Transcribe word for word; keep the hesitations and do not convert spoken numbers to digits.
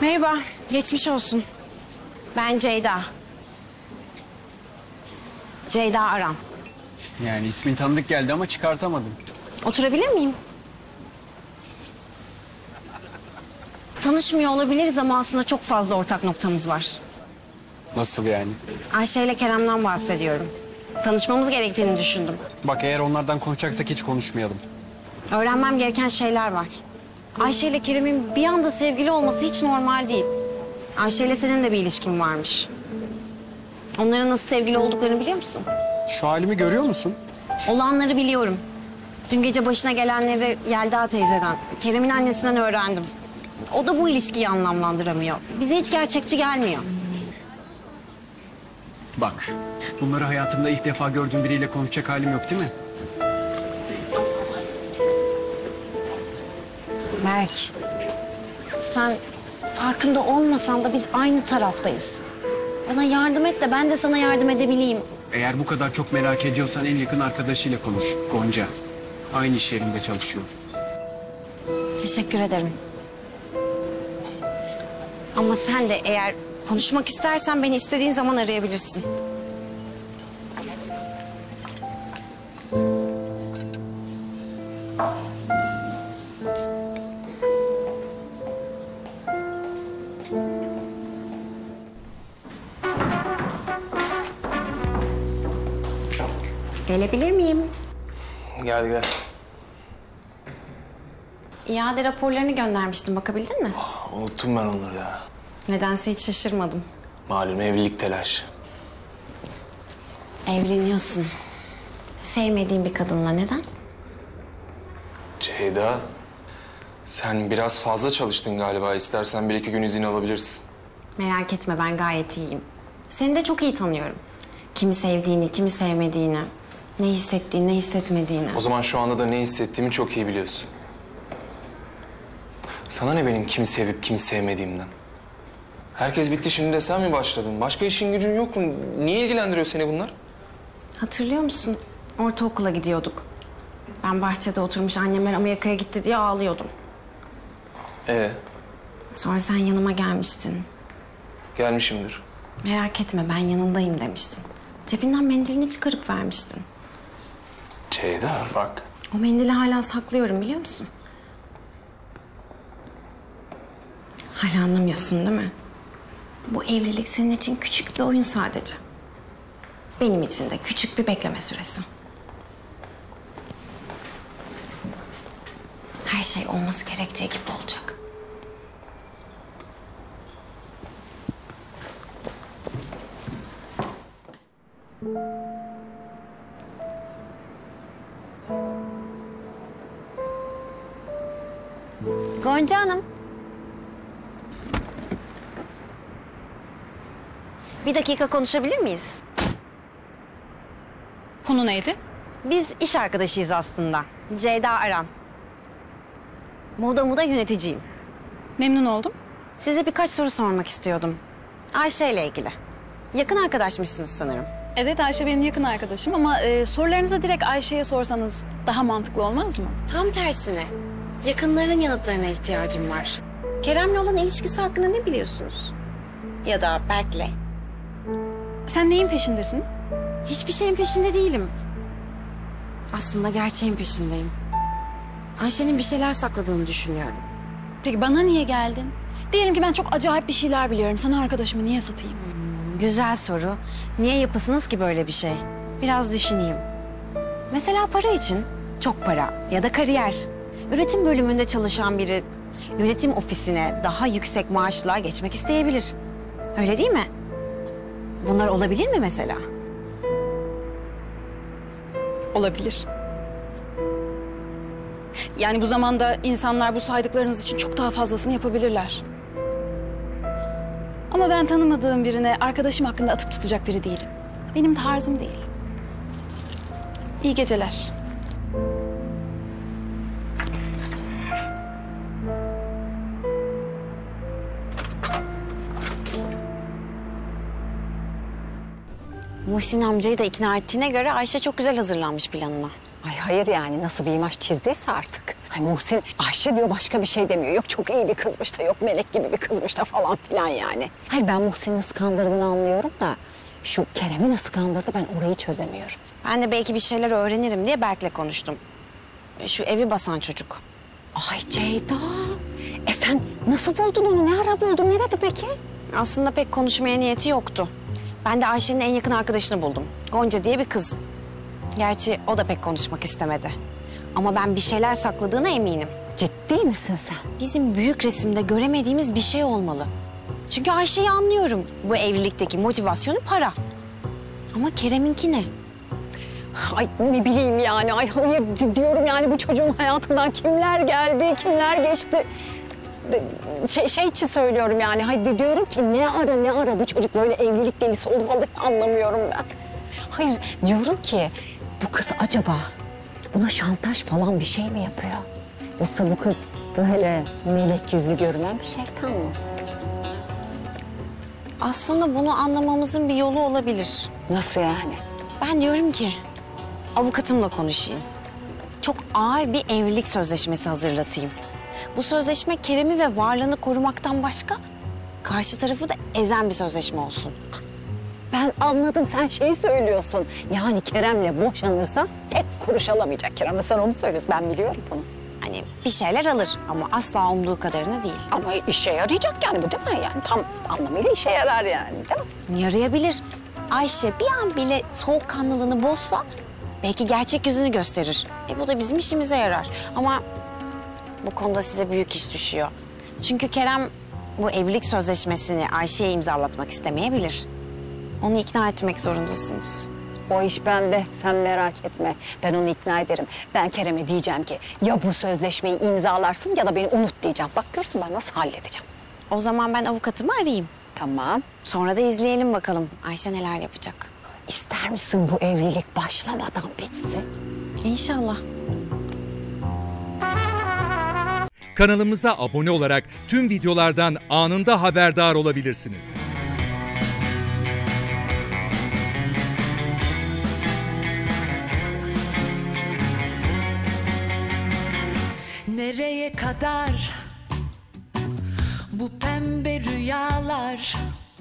Merhaba, geçmiş olsun. Ben Ceyda. Ceyda Aran. Yani ismin tanıdık geldi ama çıkartamadım. Oturabilir miyim? Tanışmıyor olabiliriz ama aslında çok fazla ortak noktamız var. Nasıl yani? Ayşe ile Kerem'den bahsediyorum. Tanışmamız gerektiğini düşündüm. Bak, eğer onlardan konuşacaksak hiç konuşmayalım. Öğrenmem gereken şeyler var. Ayşe ile Kerem'in bir anda sevgili olması hiç normal değil. Ayşe ile senin de bir ilişkin varmış. Onların nasıl sevgili olduklarını biliyor musun? Şu halimi görüyor musun? Olanları biliyorum. Dün gece başına gelenleri Yelda teyzeden, Kerem'in annesinden öğrendim. O da bu ilişkiyi anlamlandıramıyor. Bize hiç gerçekçi gelmiyor. Bak, bunları hayatımda ilk defa gördüğüm biriyle konuşacak halim yok değil mi? Berk, sen farkında olmasan da biz aynı taraftayız. Bana yardım et de ben de sana yardım edebileyim. Eğer bu kadar çok merak ediyorsan en yakın arkadaşıyla konuş, Gonca. Aynı iş yerinde çalışıyor. Teşekkür ederim. Ama sen de eğer konuşmak istersen beni istediğin zaman arayabilirsin. Gelebilir miyim? Gel gel. İade raporlarını göndermiştim, bakabildin mi? Oh, unuttum ben onları ya. Nedense hiç şaşırmadım. Malum evlilik telaşı. Evleniyorsun. Sevmediğin bir kadınla, neden? Ceyda, sen biraz fazla çalıştın galiba. İstersen bir iki gün izin alabilirsin. Merak etme, ben gayet iyiyim. Seni de çok iyi tanıyorum. Kimi sevdiğini, kimi sevmediğini, ne hissettiğini, ne hissetmediğini. O zaman şu anda da ne hissettiğimi çok iyi biliyorsun. Sana ne benim kimi sevip kimi sevmediğimden? Herkes bitti şimdi de sen mi başladın? Başka işin gücün yok mu? Niye ilgilendiriyor seni bunlar? Hatırlıyor musun? Ortaokula gidiyorduk. Ben bahçede oturmuş annemler Amerika'ya gitti diye ağlıyordum. Ee? Sonra sen yanıma gelmiştin. Gelmişimdir. Merak etme, ben yanındayım demiştin. Cebinden mendilini çıkarıp vermiştin. Ceyda bak. O mendili hala saklıyorum, biliyor musun? Hala anlamıyorsun değil mi? Bu evlilik senin için küçük bir oyun sadece. Benim için de küçük bir bekleme süresi. Her şey olması gerektiği gibi olacak. Gonca Hanım. Bir dakika konuşabilir miyiz? Konu neydi? Biz iş arkadaşıyız aslında. Ceyda Aran. Moda Moda yöneticiyim. Memnun oldum. Size birkaç soru sormak istiyordum. Ayşe ile ilgili. Yakın arkadaşmışsınız sanırım. Evet, Ayşe benim yakın arkadaşım ama e, sorularınızı direkt Ayşe'ye sorsanız daha mantıklı olmaz mı? Tam tersine. Yakınların yanıtlarına ihtiyacım var. Kerem'le olan ilişkisi hakkında ne biliyorsunuz? Ya da Berk'le. Sen neyin peşindesin? Hiçbir şeyin peşinde değilim. Aslında gerçeğin peşindeyim. Ayşe'nin bir şeyler sakladığını düşünüyorum. Peki bana niye geldin? Diyelim ki ben çok acayip bir şeyler biliyorum. Sana arkadaşımı niye satayım? Hmm, güzel soru. Niye yapasınız ki böyle bir şey? Biraz düşüneyim. Mesela para için. Çok para ya da kariyer. Üretim bölümünde çalışan biri yönetim ofisine daha yüksek maaşla geçmek isteyebilir. Öyle değil mi? Bunlar olabilir mi mesela? Olabilir. Yani bu zamanda insanlar bu saydıklarınız için çok daha fazlasını yapabilirler. Ama ben tanımadığım birine arkadaşım hakkında atıp tutacak biri değilim. Benim tarzım değil. İyi geceler. Muhsin amcayı da ikna ettiğine göre Ayşe çok güzel hazırlanmış planına. Ay hayır yani, nasıl bir imaj çizdiyse artık. Ay Muhsin, Ayşe diyor başka bir şey demiyor. Yok çok iyi bir kızmış da, yok melek gibi bir kızmış da falan filan yani. Hayır ben Muhsin'i nasıl kandırdığını anlıyorum da... ...şu Kerem'i nasıl kandırdı ben orayı çözemiyorum. Ben de belki bir şeyler öğrenirim diye Berk'le konuştum. Şu evi basan çocuk. Ay Ceyda! E sen nasıl buldun onu? Ne ara buldun? Ne dedi peki? Aslında pek konuşmaya niyeti yoktu. Ben de Ayşe'nin en yakın arkadaşını buldum. Gonca diye bir kız. Gerçi o da pek konuşmak istemedi. Ama ben bir şeyler sakladığına eminim. Ciddi misin sen? Bizim büyük resimde göremediğimiz bir şey olmalı. Çünkü Ayşe'yi anlıyorum. Bu evlilikteki motivasyonu para. Ama Kerem'inki ne? Ay ne bileyim yani. Ay hayır diyorum yani bu çocuğun hayatından kimler geldi, kimler geçti. Şey, şey için söylüyorum yani. Hayır diyorum ki ne ara ne ara bu çocuk böyle evlilik delisi olur vallahi anlamıyorum ben. Hayır diyorum ki bu kız acaba... Buna şantaj falan bir şey mi yapıyor? Yoksa bu kız böyle melek yüzü görünen bir şeytan mı? Aslında bunu anlamamızın bir yolu olabilir. Nasıl yani? Ben diyorum ki avukatımla konuşayım. Çok ağır bir evlilik sözleşmesi hazırlatayım. Bu sözleşme Kerem'i ve varlığını korumaktan başka karşı tarafı da ezen bir sözleşme olsun. Ben anladım, sen şeyi söylüyorsun. Yani Kerem'le boşanırsa tek kuruş alamayacak Kerem de sen onu söylüyorsun. Ben biliyorum bunu. Hani bir şeyler alır ama asla umduğu kadarına değil. Ama işe yarayacak yani bu değil mi? Yani tam anlamıyla işe yarar yani değil mi? Yarayabilir. Ayşe bir an bile soğukkanlılığını bozsa belki gerçek yüzünü gösterir. E bu da bizim işimize yarar. Ama bu konuda size büyük iş düşüyor. Çünkü Kerem bu evlilik sözleşmesini Ayşe'ye imzalatmak istemeyebilir. Onu ikna etmek zorundasınız. O iş bende, sen merak etme. Ben onu ikna ederim. Ben Kerem'e diyeceğim ki ya bu sözleşmeyi imzalarsın ya da beni unut diyeceğim. Bak görürsün ben nasıl halledeceğim. O zaman ben avukatımı arayayım. Tamam. Sonra da izleyelim bakalım Ayşe neler yapacak. İster misin bu evlilik başlamadan bitsin? İnşallah. Kanalımıza abone olarak tüm videolardan anında haberdar olabilirsiniz. Nereye kadar bu pembe rüyalar?